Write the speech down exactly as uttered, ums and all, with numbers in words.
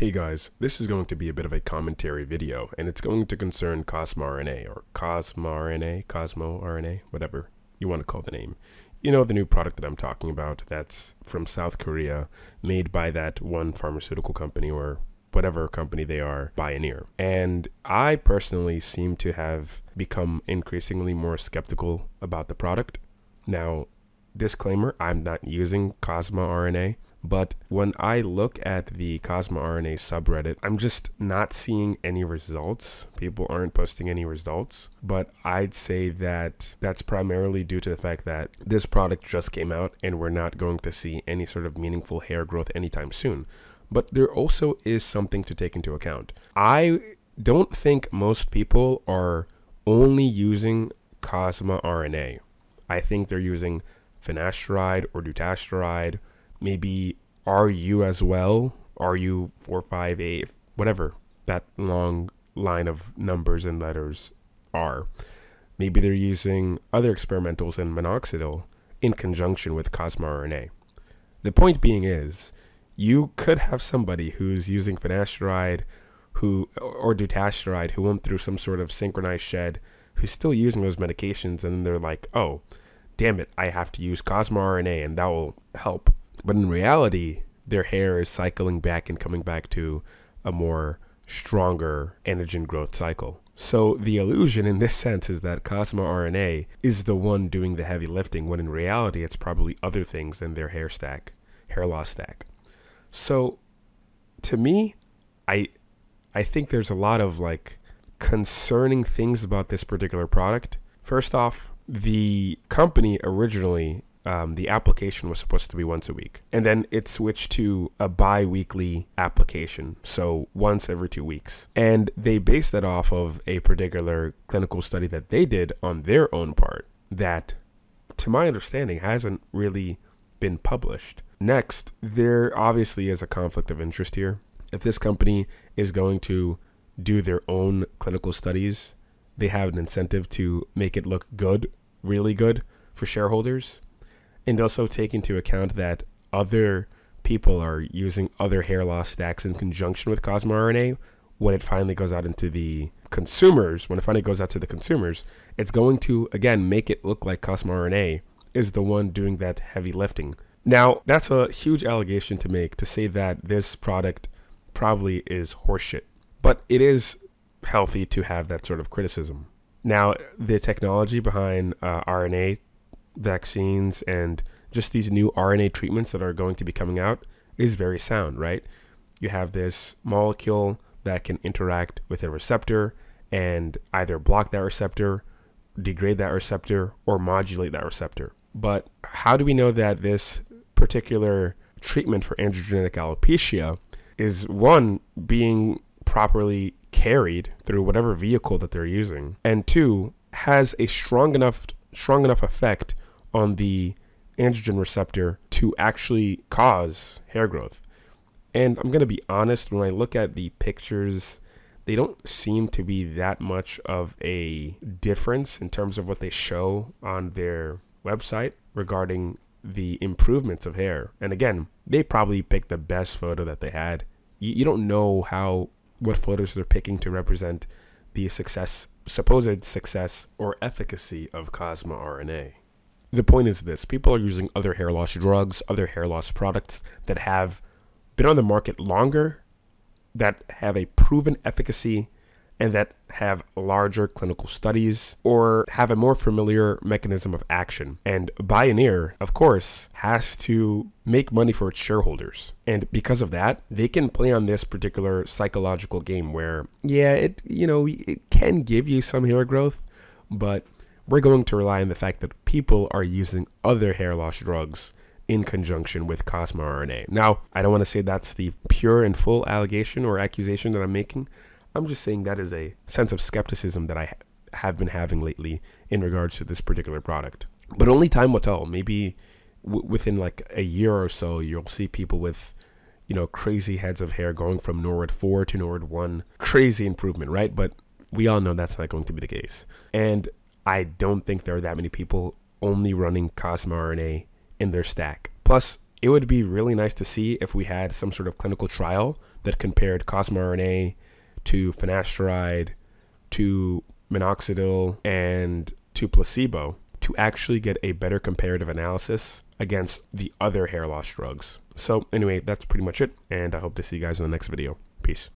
Hey guys, this is going to be a bit of a commentary video, and it's going to concern CosmeRna, or CosmeRna, CosmeRna, whatever you want to call the name. You know, the new product that I'm talking about that's from South Korea, made by that one pharmaceutical company or whatever company they are, Bioneer. And I personally seem to have become increasingly more skeptical about the product. Now, disclaimer, I'm not using CosmeRna. But when I look at the CosmeRna subreddit, I'm just not seeing any results. People aren't posting any results. But I'd say that that's primarily due to the fact that this product just came out and we're not going to see any sort of meaningful hair growth anytime soon. But there also is something to take into account. I don't think most people are only using CosmeRna. I think they're using Finasteride or Dutasteride, maybe R U as well, R U four five eight, whatever that long line of numbers and letters are. Maybe they're using other experimentals and minoxidil in conjunction with CosmeRna. The point being is, you could have somebody who's using finasteride who, or dutasteride who went through some sort of synchronized shed, who's still using those medications, and they're like, oh, damn it, I have to use CosmeRna and that will help. But in reality, their hair is cycling back and coming back to a more stronger androgen growth cycle. So the illusion in this sense is that CosmeRna is the one doing the heavy lifting, when in reality, it's probably other things than their hair stack, hair loss stack. So to me, I, I think there's a lot of like concerning things about this particular product. First off, the company originally Um, the application was supposed to be once a week, and then it switched to a bi-weekly application, so once every two weeks. And they based that off of a particular clinical study that they did on their own part that, to my understanding, hasn't really been published. Next, there obviously is a conflict of interest here. If this company is going to do their own clinical studies, they have an incentive to make it look good, really good, for shareholders. And also take into account that other people are using other hair loss stacks in conjunction with CosmeRna. When it finally goes out into the consumers, when it finally goes out to the consumers, it's going to, again, make it look like CosmeRna is the one doing that heavy lifting. Now, that's a huge allegation to make, to say that this product probably is horseshit. But it is healthy to have that sort of criticism. Now, the technology behind uh, R N A vaccines and just these new R N A treatments that are going to be coming out is very sound, right? You have this molecule that can interact with a receptor and either block that receptor, degrade that receptor, or modulate that receptor. But how do we know that this particular treatment for androgenetic alopecia is, one, being properly carried through whatever vehicle that they're using, and two, has a strong enough strong enough effect on the androgen receptor to actually cause hair growth? And I'm going to be honest, when I look at the pictures, they don't seem to be that much of a difference in terms of what they show on their website regarding the improvements of hair. And again, they probably picked the best photo that they had. You, you don't know how, what photos they're picking to represent the success, supposed success or efficacy of CosmeRna. The point is this: people are using other hair loss drugs, other hair loss products that have been on the market longer, that have a proven efficacy, and that have larger clinical studies or have a more familiar mechanism of action. And Bioneer, of course, has to make money for its shareholders. And because of that, they can play on this particular psychological game where, yeah, it, you know, it can give you some hair growth, but we're going to rely on the fact that people are using other hair loss drugs in conjunction with CosmeRna. Now, I don't want to say that's the pure and full allegation or accusation that I'm making. I'm just saying that is a sense of skepticism that I ha have been having lately in regards to this particular product. But only time will tell. Maybe w within like a year or so, you'll see people with, you know, crazy heads of hair going from Norwood four to Norwood one. Crazy improvement, right? But we all know that's not going to be the case. And I don't think there are that many people only running CosmeRna in their stack. Plus, it would be really nice to see if we had some sort of clinical trial that compared CosmeRna to finasteride, to minoxidil, and to placebo to actually get a better comparative analysis against the other hair loss drugs. So anyway, that's pretty much it, and I hope to see you guys in the next video. Peace.